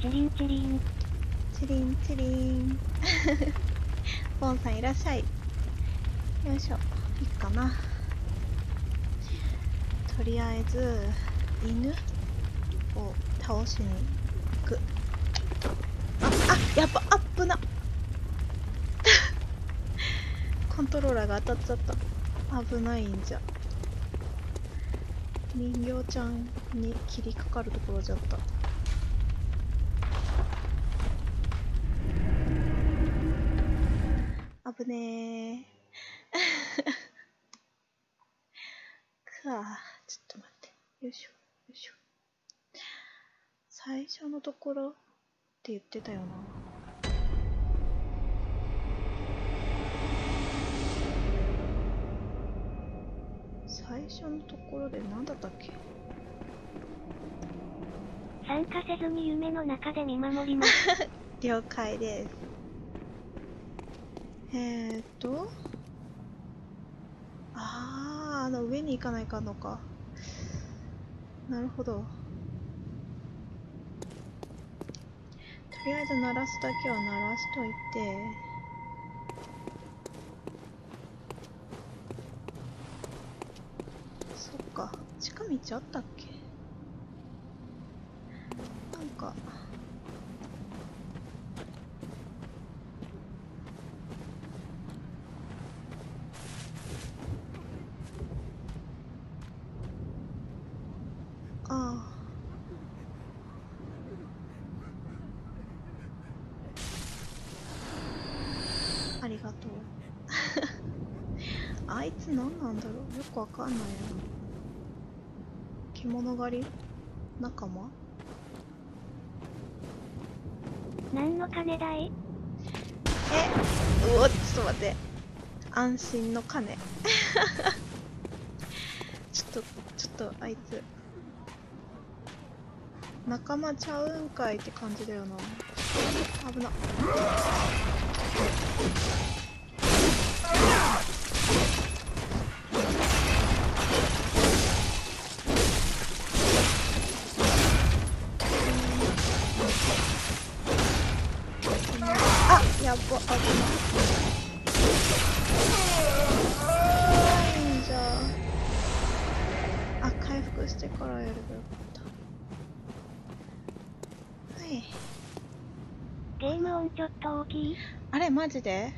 チュリンチュリンチュリンチュリンボンさんいらっしゃい。よいしょ、いいかな。とりあえず犬を倒しに行く。あ、やっぱアップなコントローラーが当たっちゃった。危ないんじゃ。人形ちゃんに切りかかるところじゃった。危ねえかあ、ちょっと待って。よいしょよいしょ。最初のところって言ってたよな。最初のところで何だったっけ。参加せずに夢の中で見守ります了解です。あー、あの上に行かないかんのか。なるほど。とりあえず鳴らすだけは鳴らしといて。そっか、近道あったっけ。なんかよくわかんないな。獣狩り仲間何の金だい。え、うお、ちょっと待って。安心の金ちょっとあいつ仲間ちゃうんかいって感じだよな。危なっ。やっぱ危ない。怖いんじゃ。あ、回復してからやればよかった。はい。ゲーム音ちょっと大きい。あれマジで？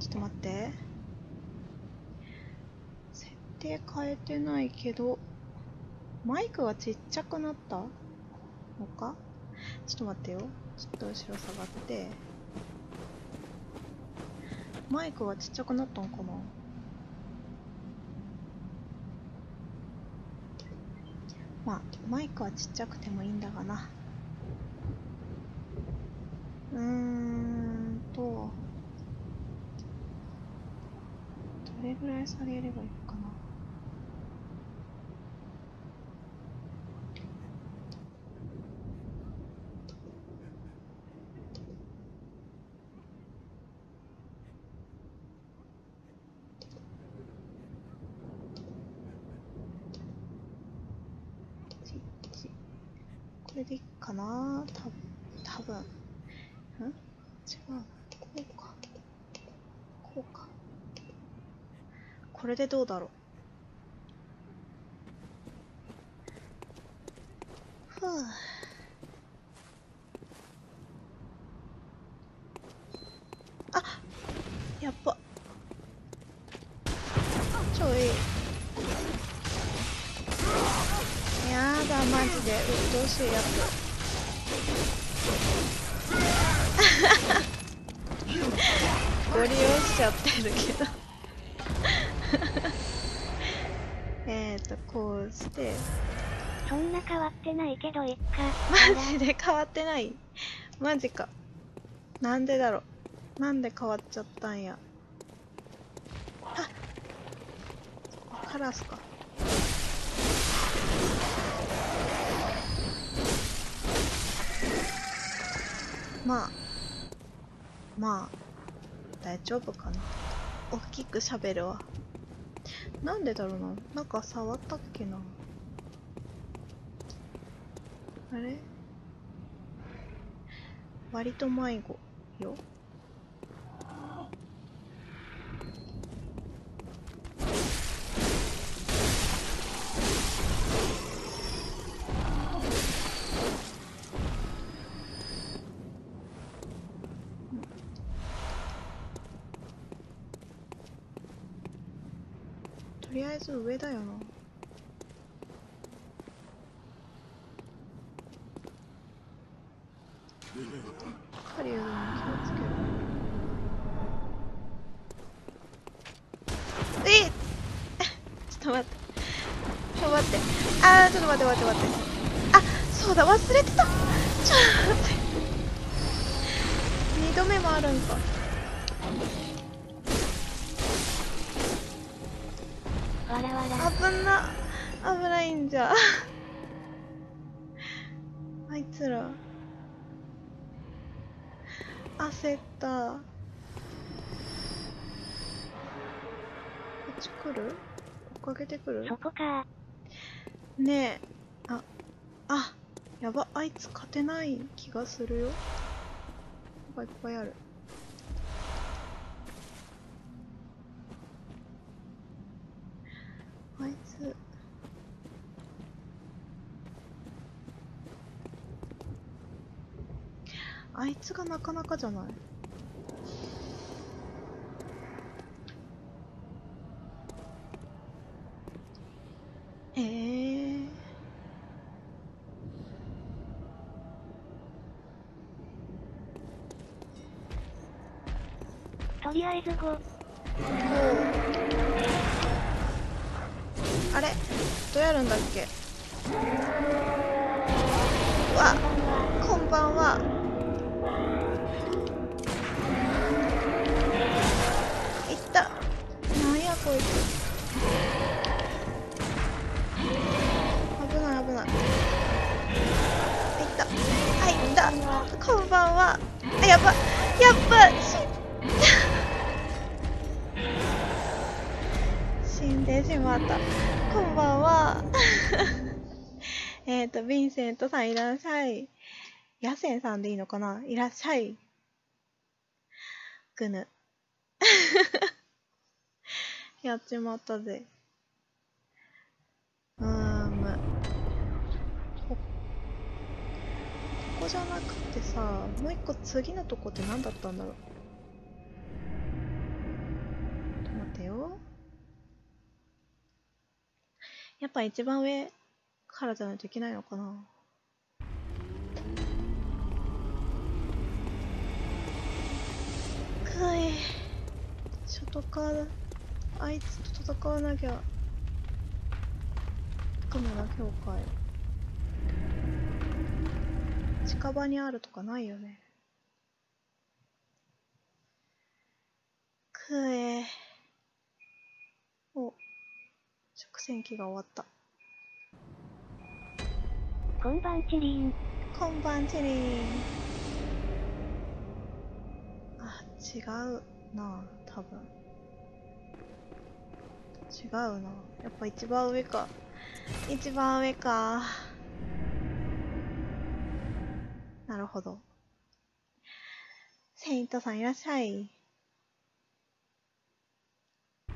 ちょっと待って。設定変えてないけど、マイクがちっちゃくなったのか？ちょっと待ってよ。ちょっと後ろ下がって。マイクはちっちゃくなったんかな。まあマイクはちっちゃくてもいいんだがな。どれぐらい下げればいいかな。これでいいかなー、多分。ん？違う。こうか。これでどうだろう。ふう。あ、やっぱ。ちょい。マジでうっとうしいやつご利用しちゃってるけどこうして。そんな変わってないけどいっか。マジで変わってない。マジか。なんでだろう。なんで変わっちゃったんや。あ、カラスか。まあ大丈夫かな。おっきく喋るわ。なんでだろうな。なんか触ったっけな。あれ割と迷子よ。とりあえず上だよな。狩人に気をつける。ちょっと待って。ちょっと待って。ちょっと待って待って待って。そうだ、忘れてた。ちょっと待って。二度目もあるんか。危な、危ないんじゃ。あいつら。焦った。こっち来る？追っかけてくる？そこか。ねえ。やば。あいつ勝てない気がするよ。いっぱいある。あいつ。あいつがなかなかじゃない。とりあえず5。あれ、どうやるんだっけ。わ、こんばんは。危ない危ない。いったいった。こんばんは。やばやば死んでしまった。こんばんは。ヴィンセントさんいらっしゃい。ヤセンさんでいいのかな。いらっしゃい。ぐぬ。やっちまったぜ。ここじゃなくてさ、もう一個次のとこって何だったんだろう。ちょっと待ってよ。やっぱ一番上からじゃないといけないのかな。くい。ショートカーだ。あいつと戦わなきゃ。雲の境界近場にあるとかないよね。くえ。お、食洗機が終わった。こんばんちりん。こんばんちりん。違うなあ、多分違うな。やっぱ一番上か。一番上か。なるほど。セイントさんいらっしゃい。こ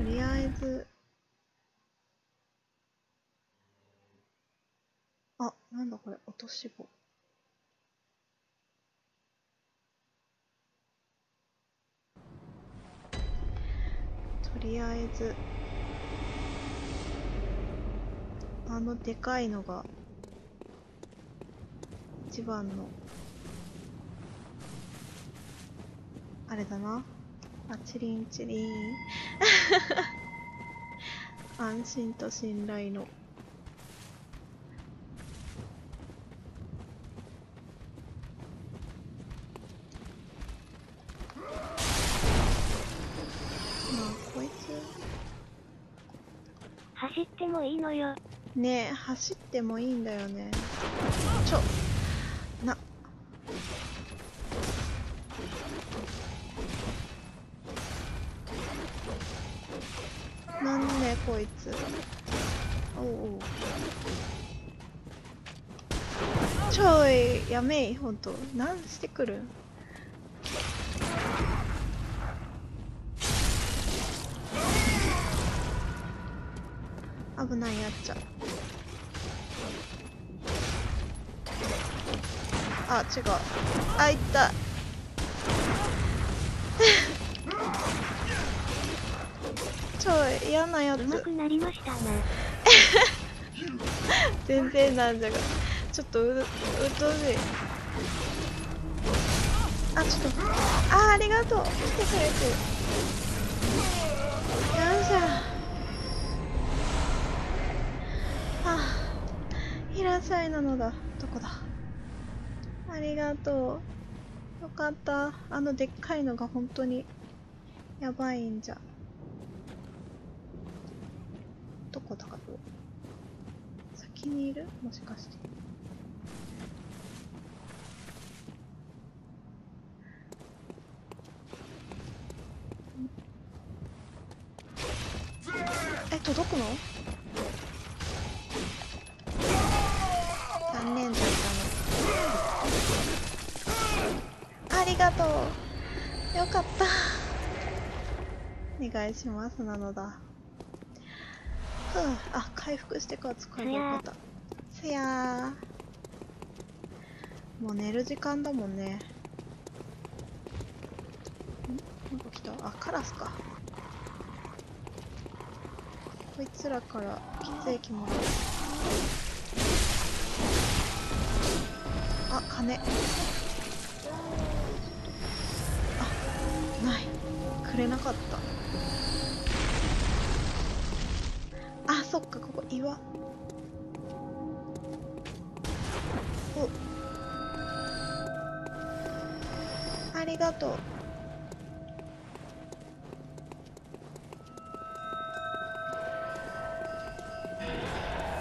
う。とりあえず。なんだこれ、落とし棒。とりあえずあのでかいのが一番のあれだな。チリンチリン。安心と信頼の。走ってもいいのよ。ねえ、走ってもいいんだよね。ちょな。なんでこいつ。おうおう、ちょいやめい、ほんとなんしてくる。危ないやっちゃ。あ、違う。あ、いった。ちょい嫌なやつ。上手くなりましたね。全然なんじゃが。ちょっとうっとうしい。あ、ちょっと。あ、ありがとう。来てくれてる。よいしょ。平たいなのだ。どこだ。ありがとう。よかった。あのでっかいのが本当にやばいんじゃ。どこだか。先にいる？もしかして。え、届くの？ありがとう。よかった。お願いしますなのだ。ふう、あ、回復してから使えばよかった。すやー。もう寝る時間だもんね。ん？なんか来た。あ、カラスか。こいつらから血液もらう。あ、金。くれなかった。あ、そっか、ここ岩。お、ありがとう。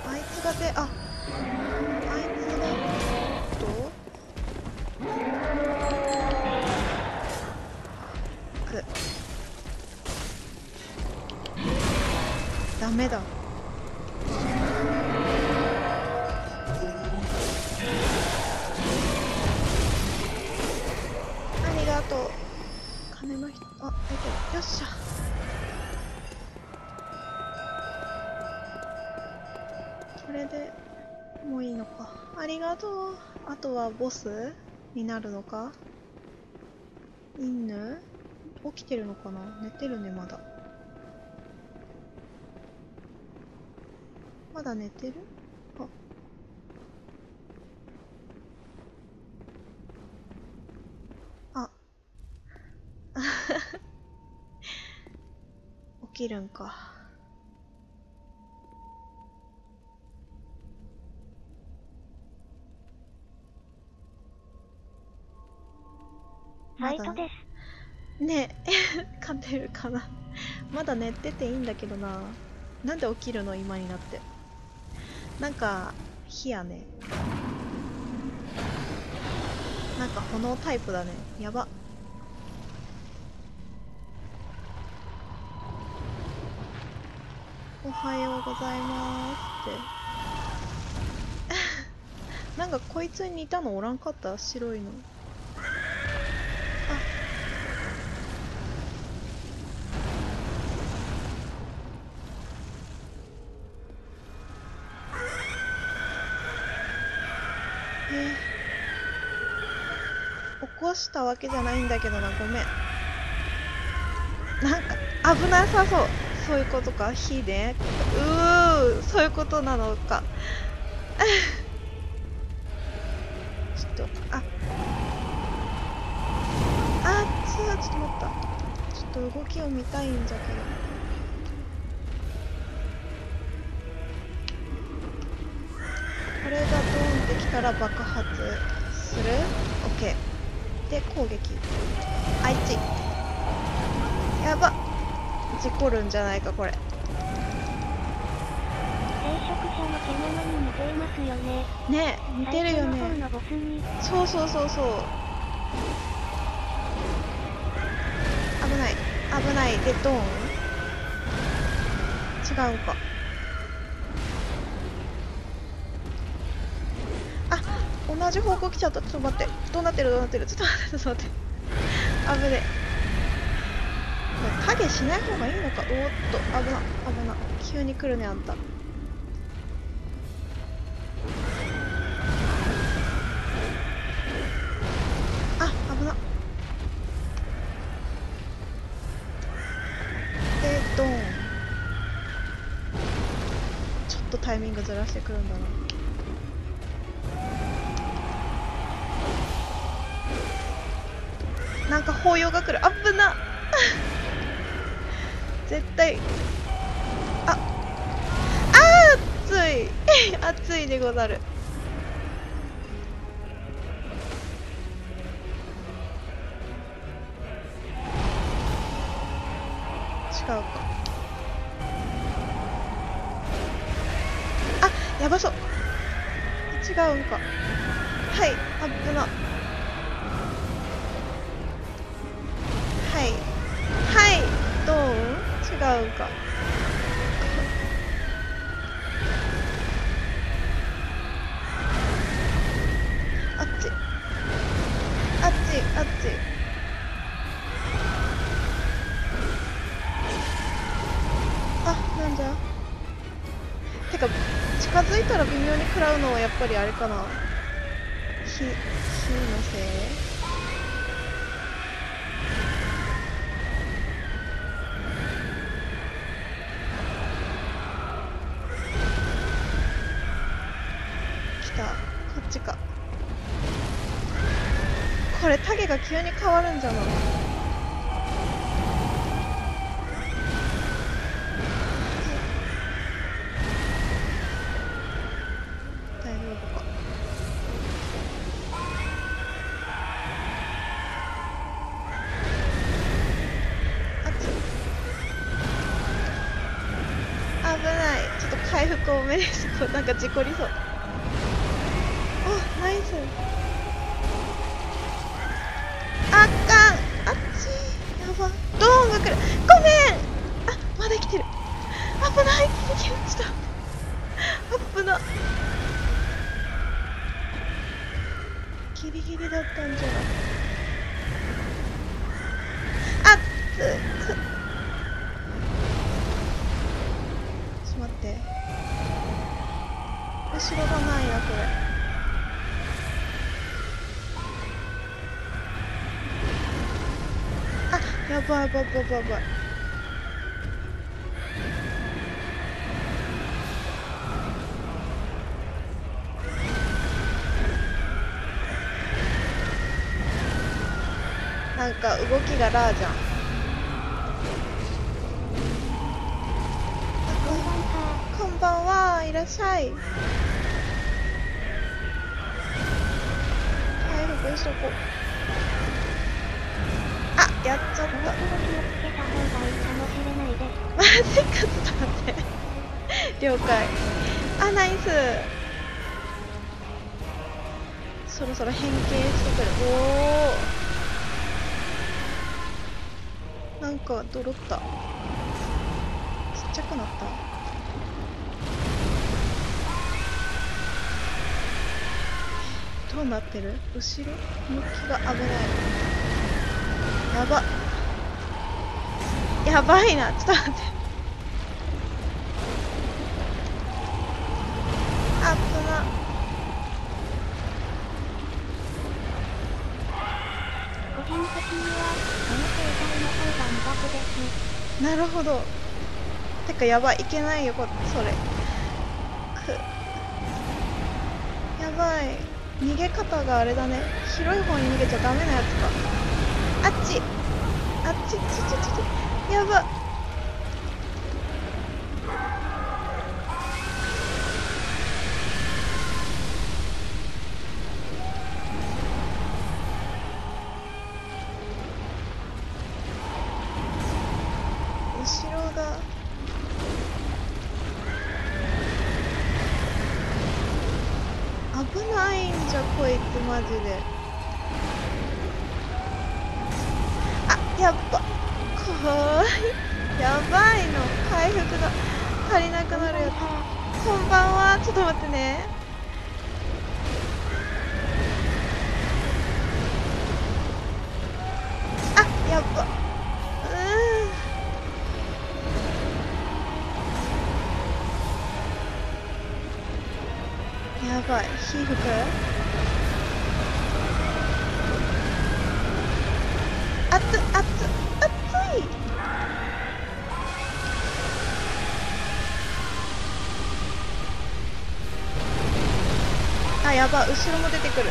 あいつがで、あ、あいつがどうくダメだ。ありがとう。金の人、あ、出てる。よっしゃ。これでもういいのか。ありがとう。あとはボスになるのか。犬起きてるのかな。寝てるね、まだ。まだ寝てる？あ、あ起きるんか。ファイトですねえ。勝てるかな。まだ寝てていいんだけどな。なんで起きるの、今になって。なんか火やね。なんか炎タイプだね。やば。おはようございますってなんかこいつに似たのおらんかった、白いの。したわけじゃないんだけどな、ごめん。なんか危なさそう。そういうことか、火ね。うう、そういうことなのかちょっと、ああ、ちょっと待った。ちょっと動きを見たいんじゃけど。これがドーンってきたら爆発する。オッケーで攻撃。あいちやば。事故るんじゃないかこれ。聖職者の獣に似ていますよね。ねえ、似てるよね。そうそうそうそう。危ない危ない。でドーン。違うか。あ、同じ方向来ちゃった。ちょっと待って、どうなってるどうなってる、ちょっと待ってちょっと待って、危ねえ。影しない方がいいのか。おっと、危な危な、急に来るねあんた。タイミングずらしてくるんだな。なんか抱擁が来る。あぶな絶対。ああー、熱い熱いでござる。違うか。やばそう。違うんか。はい、危な。はいはい、どう？違うんか。あっちあっちあっち。あ、なんじゃ。てか近づいたら微妙に食らうのはやっぱりあれかな。火のせい。来た、こっちか。これ影が急に変わるんじゃない？回復多めです。なんか事故りそう。お、ナイス。あかん、あっち、やば。ドーンが来る。ごめん。あ、まだ来てる。危ない、ちょっと危な。ギリギリだったんじゃない。あっつ、待って、後ろがないなこれ。あ、やばいやばいやばいやばい。なんか動きがラーじゃん。いらっしゃい。回復しとこう。あ、やっちゃった。マジか、ちょっと待って了解。あ、ナイス。そろそろ変形してくる。おお、なんか泥った。ちっちゃくなった。どうなってる？後ろ向きが危ない。やば、やばいな。ちょっと待って、あっとな。ご検討にはこの携帯の方が苦手です。なるほど。てかやばい、いけないよこれ。それやばい。逃げ方があれだね。広い方に逃げちゃダメなやつか。あっちあっち、ちょちょちょ、やば。後ろが。危ないんじゃこいつマジで。あ、やっぱ怖い。やばいの、回復が。足りなくなるよ。こんばんは。ちょっと待ってね。あ、やっぱやばい。火吹く。あっつあっつあっつい。あ、やば、後ろも出てくる。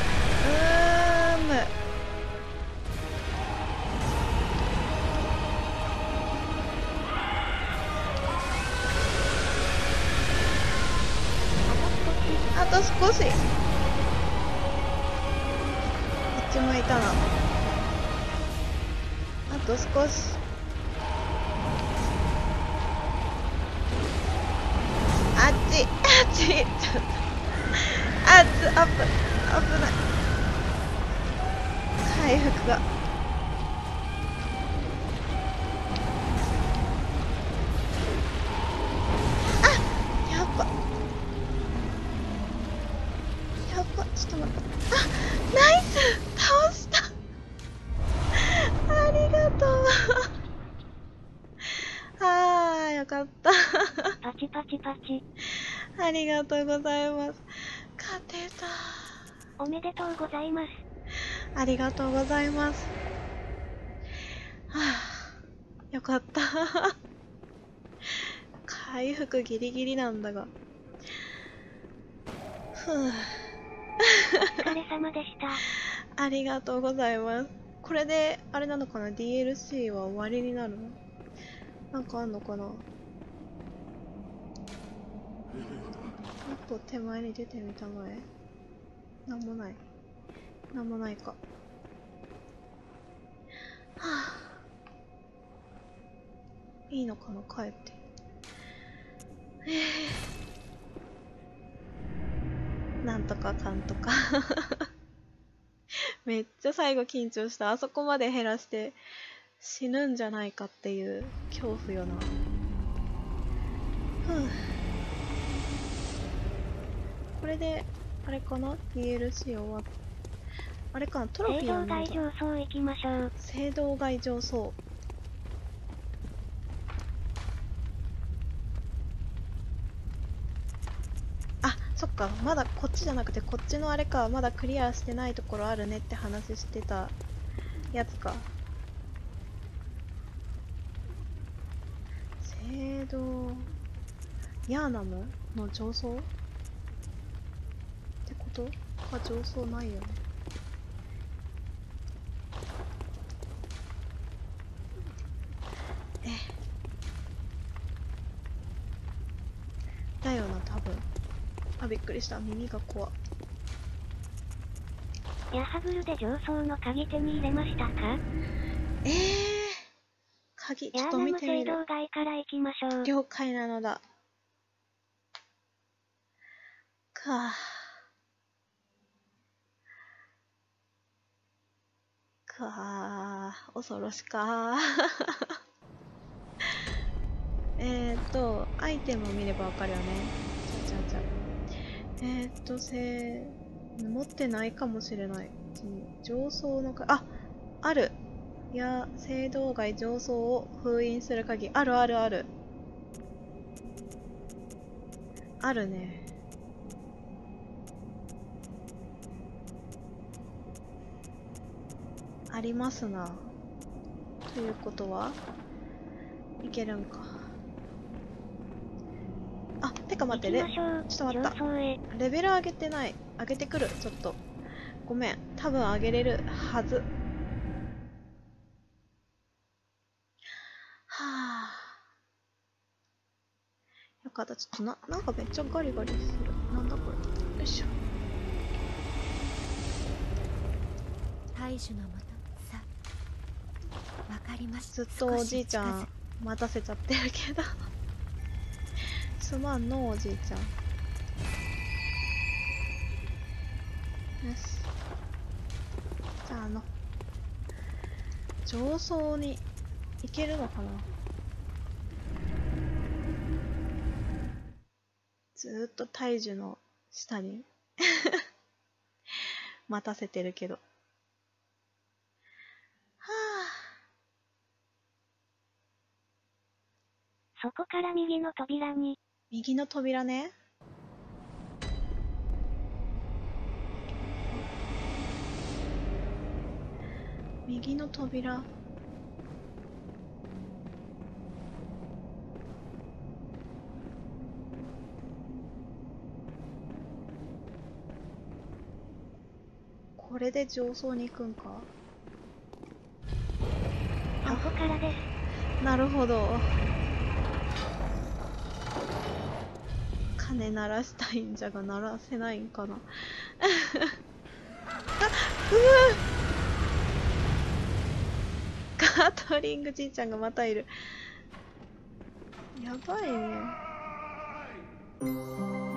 あと少し。こっち向いたな。あと少し。あっちあっちちょっと。あっつ、あっ危ない。回復があ、やっぱやっぱ、ちょっと待って。あ、ナイス倒したありがとうあー、よかったパチパチパチ、ありがとうございます。勝てた。おめでとうございます。ありがとうございます。はあ、よかった。回復ギリギリなんだが。ふう。お疲れ様でした。ありがとうございます。これで、あれなのかな ?DLC は終わりになるの？なんかあんのかな。一歩手前に出てみたまえ。なんもない。なんもないか。はあ。いいのかな、帰って。なんとかかんとか。めっちゃ最後緊張した。あそこまで減らして死ぬんじゃないかっていう恐怖よな。ふう。これで、あれかな ?DLC 終わっ、あれかなトロフィーなんだ。聖堂街上層行きましょう。聖堂街上層。あ、そっか。まだこっちじゃなくて、こっちのあれか。まだクリアしてないところあるねって話してたやつか。聖堂、ヤーナムの上層とか上層ないよね。えだよな、多分。あ、びっくりした。耳が怖。ヤハブルで上層の鍵手に入れましたか？鍵ちょっと見てみる。ヤーナム聖堂街から行きましょう。了解なのだ。かあかあ、恐ろしかアイテムを見ればわかるよね。ちゃちゃちゃ。持ってないかもしれない。上層の鍵、あ、ある。いや、聖堂街上層を封印する鍵。あるあるある。あるね。ありますな。ということはいけるんか。あ、てか待って、ちょっと待った。レベル上げてない。上げてくる。ちょっと。ごめん。多分上げれるはず。はあ。よかった。ちょっとなんかめっちゃガリガリする。なんだこれ。よいしょ。大樹の元。ずっとおじいちゃん待たせちゃってるけどすまんのおじいちゃん。よし、じゃあ上層に行けるのかな。ずっと大樹の下に待たせてるけど。そこから右の扉に。右の扉ね。右の扉。これで上層に行くんか。そこからです。なるほど。鐘鳴らしたいんじゃが鳴らせないんかな。カートリングじいちゃんがまたいる。やばいね。